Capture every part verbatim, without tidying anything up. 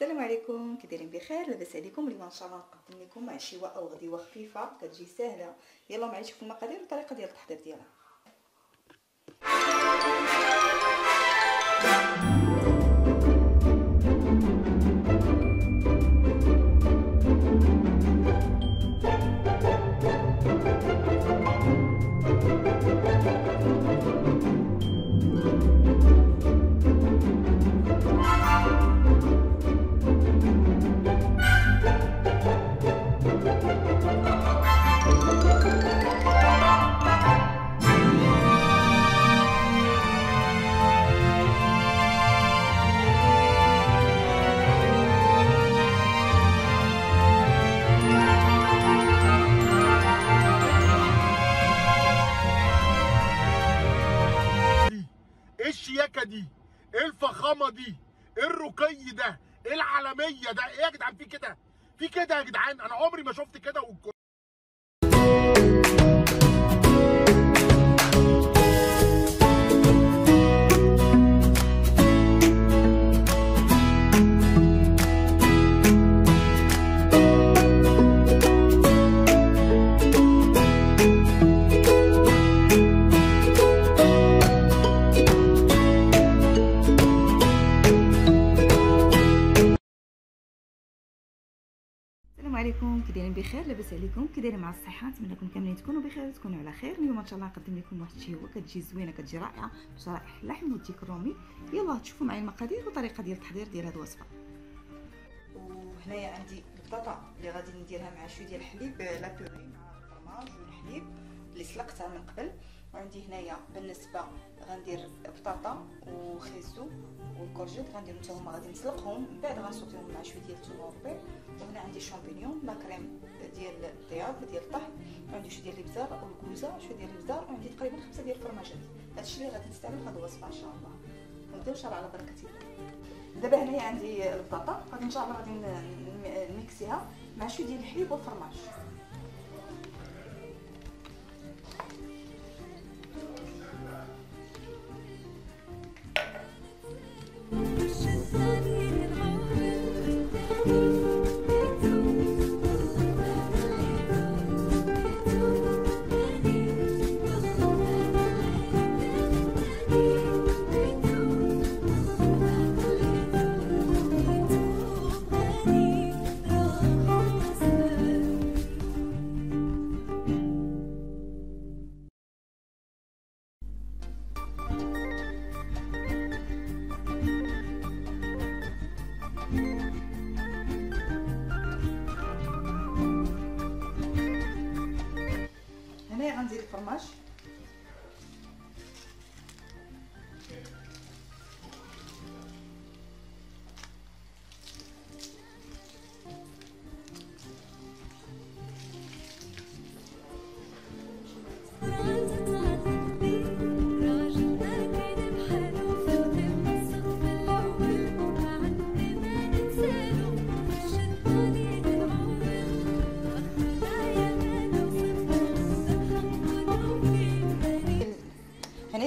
السلام عليكم، كي دايرين بخير؟ لاباس عليكم؟ اليوم ان شاء الله نقدم لكم عشوه او غديوه خفيفه كتجي سهله. يلا معايا نشوفوا المقادير والطريقه ديال التحضير ديالها. الشياكه دي، ايه الفخامه دي، ايه الرقي ده، ايه العالميه ده، ايه يا جدعان؟ في كده في كده يا جدعان؟ انا عمري ما شفت كده. و... عليكم كي دايرين بخير؟ لاباس عليكم؟ كي دايرين مع الصحه؟ نتمنى لكم كاملين تكونوا بخير وتكونوا على خير. اليوم ان شاء الله نقدم لكم واحد الشهوه كتجي زوينه، كتجي رائعه بشرائح اللحم والديك الرومي. يلا تشوفوا معايا المقادير والطريقه ديال التحضير ديال هذه الوصفه. وهنايا عندي البطاطا اللي غادي نديرها مع شويه ديال الحليب لابوري مع الفرماج والحليب اللي سلقتها من قبل. وعندي هنايا بالنسبه غندير بطاطا وخيزو والكورجيت، غندير حتى هما غادي نسلقهم، من بعد غنصوتيهم مع شويه ديال الثوم والبيض. وهنا عندي شامبينيون، لا كريم ديال الطياب ديال الطهي، وعندي شويه ديال البزار والكوزه، شويه ديال البزار، وعندي تقريبا خمسه ديال الفرماجات. هادشي اللي غادي نستعمل في هاد الوصفه ان شاء الله. نبداو ان شاء الله على بركه الله. دابا هنايا عندي البطاطا، غادي ان شاء الله غادي نميكسيها مع شويه ديال الحليب والفرماج. غندير الفرماج،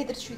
درت شويه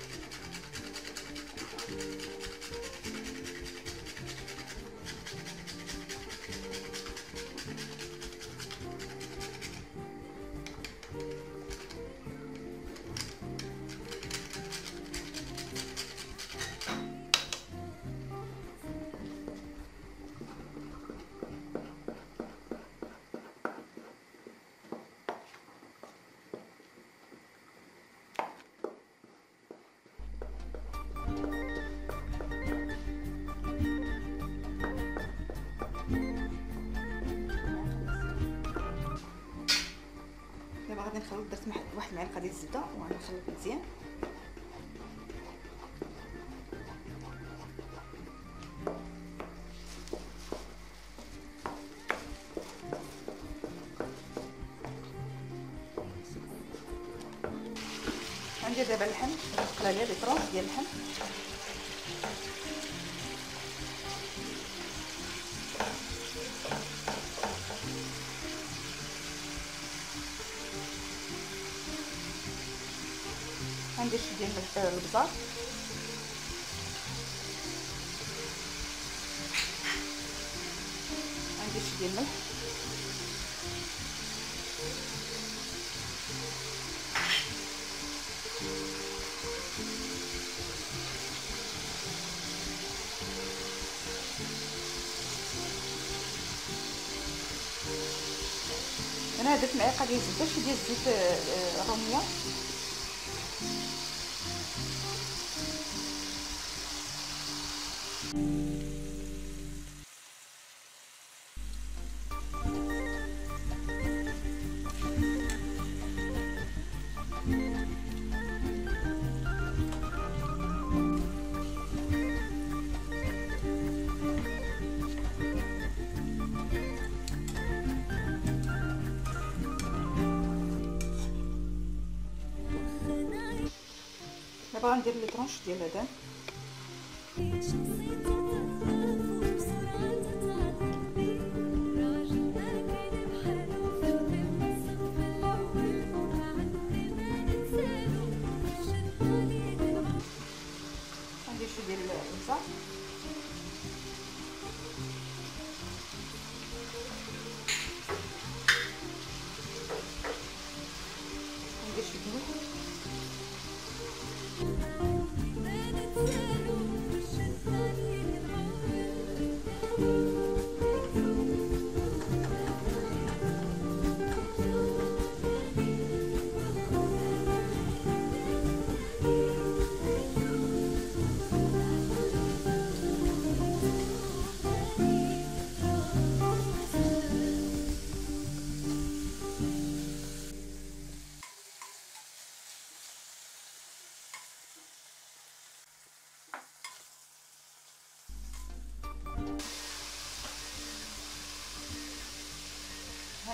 غادي نخلط. درت واحد المعلقه ديال الزبده وغنخلط مزيان. غندير دابا اللحم، قلالي لي طرونس ديال اللحم. ندير شويه ديال البزار وندير شويه ديال الملح هنا. درت معلقه ديال الزبده شويه ديال الزيت الروميه دابا غندير لي طرونش ديال هذا غندير شويه ديال البصل غندير شويه الملح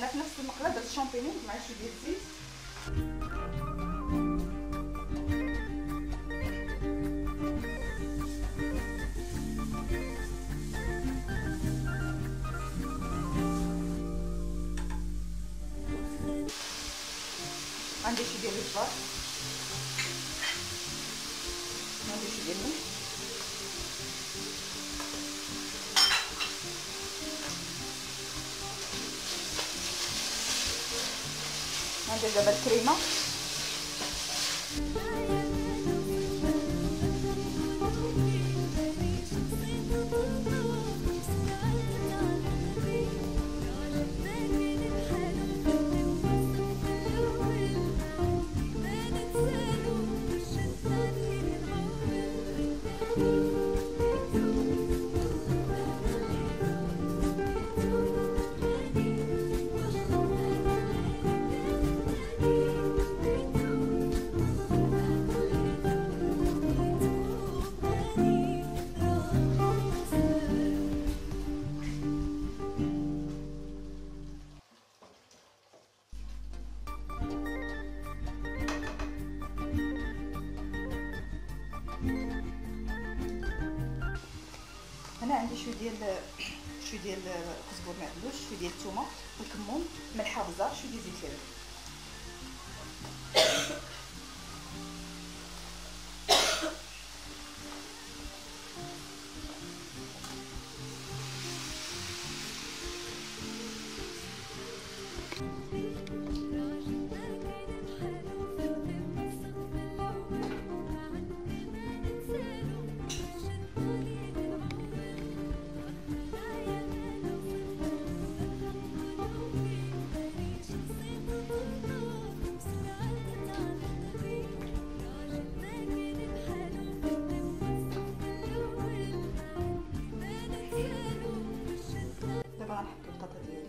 هنا في نفس المقله. درت الشامبينيون مع شويه ديال الزيت عندي شويه ديال البصل عندي شويه ديال الملح ندير دابا الكريمه هنا. عندي شويه ديال شويه ديال الكزبر معدلوش شويه ديال الثومه والكمون ملحه بزاف شويه ديال زيت العلم. دابا غنحط البطاطا ديالي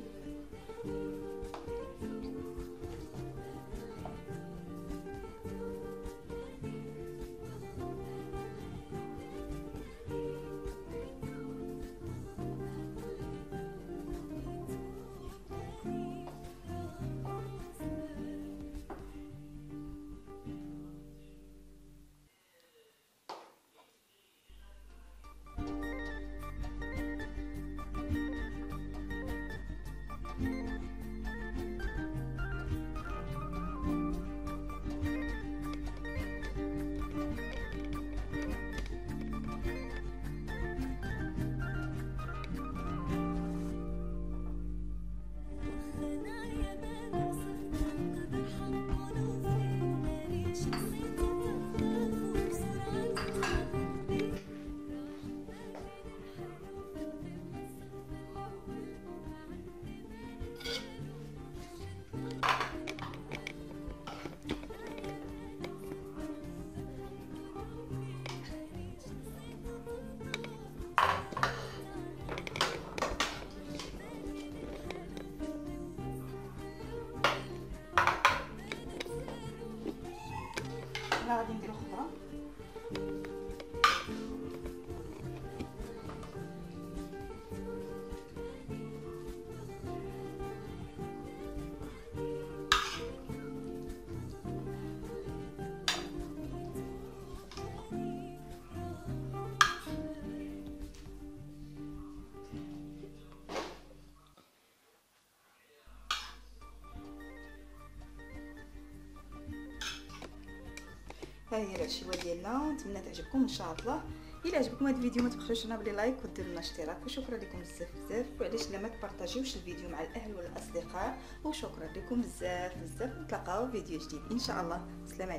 فهي هادشي هو ديالنا، ونتمنى تعجبكم ان شاء الله. الى عجبكم هاد الفيديو ما تبخلوش علينا بلي لايك وديروا لنا اشتراك، وشكرا لكم بزاف بزاف. وعلاش لا ما تبارطاجيوش الفيديو مع الاهل والاصدقاء، وشكرا لكم بزاف بزاف. نتلاقاو فيديو جديد ان شاء الله. السلام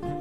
عليكم.